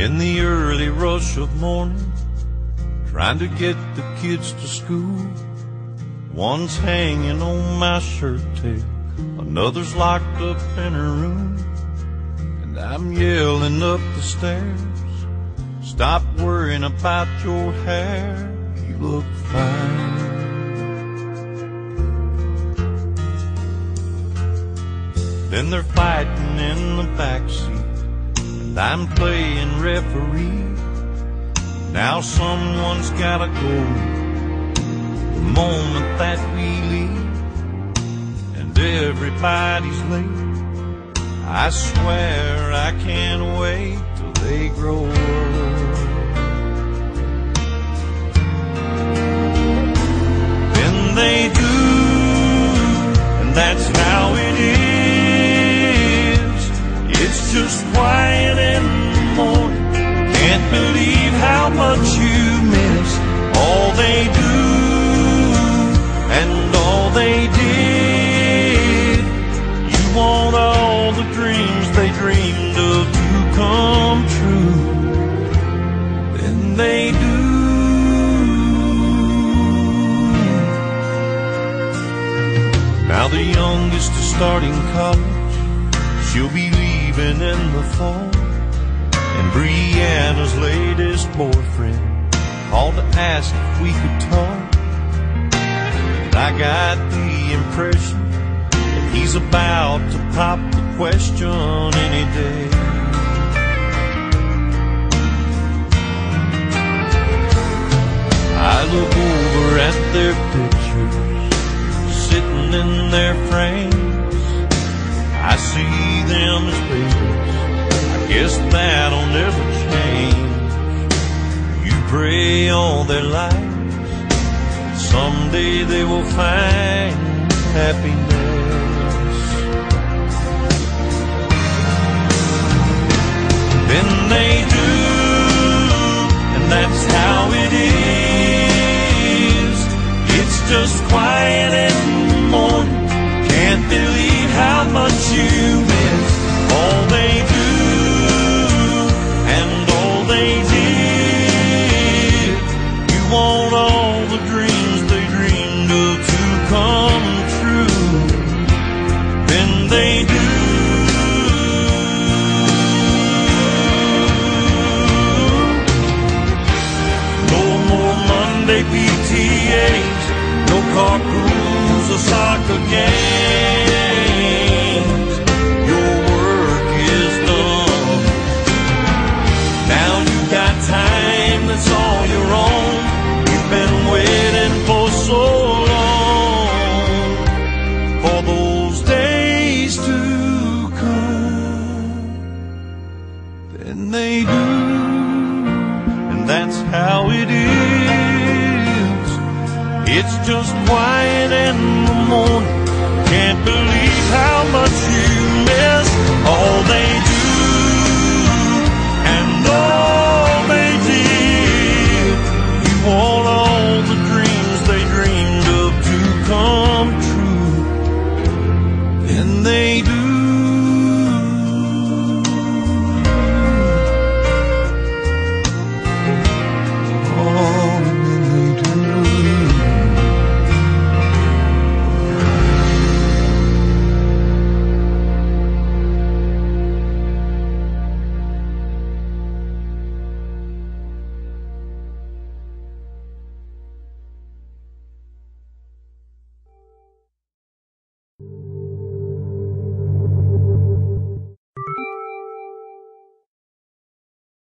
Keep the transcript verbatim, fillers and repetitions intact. in the early rush of morning, trying to get the kids to school. One's hanging on my shirt tail, another's locked up in her room. And I'm yelling up the stairs, stop worrying about your hair, you look fine. Then they're fighting in the backseat, and I'm playing referee. Now someone's gotta go the moment that we leave. And everybody's late, I swear I can't wait till they grow old. Then they do, and that's how it is. It's just quiet in the morning, can't believe how much you miss all they do and all they did. You want all the dreams they dreamed of to come true, and they do. Now the youngest is starting college, she'll be leaving in the fall, and Brianna's latest boyfriend called to ask if we could talk. And I got the impression that he's about to pop the question any day. I look over at their pictures sitting in their frames, I see them as babies, I guess that'll never change. You pray all their lives, someday they will find happiness. Then they do, and that's how it is. It's just quiet in the morning, can't believe how much you miss all they do and all they did. You want all the dreams they dreamed of to come true, then they do. No more Monday P T As, no car pools or soccer games. It's all your own, you've been waiting for so long, for those days to come. Then they do, and that's how it is. It's just quiet in the morning, can't believe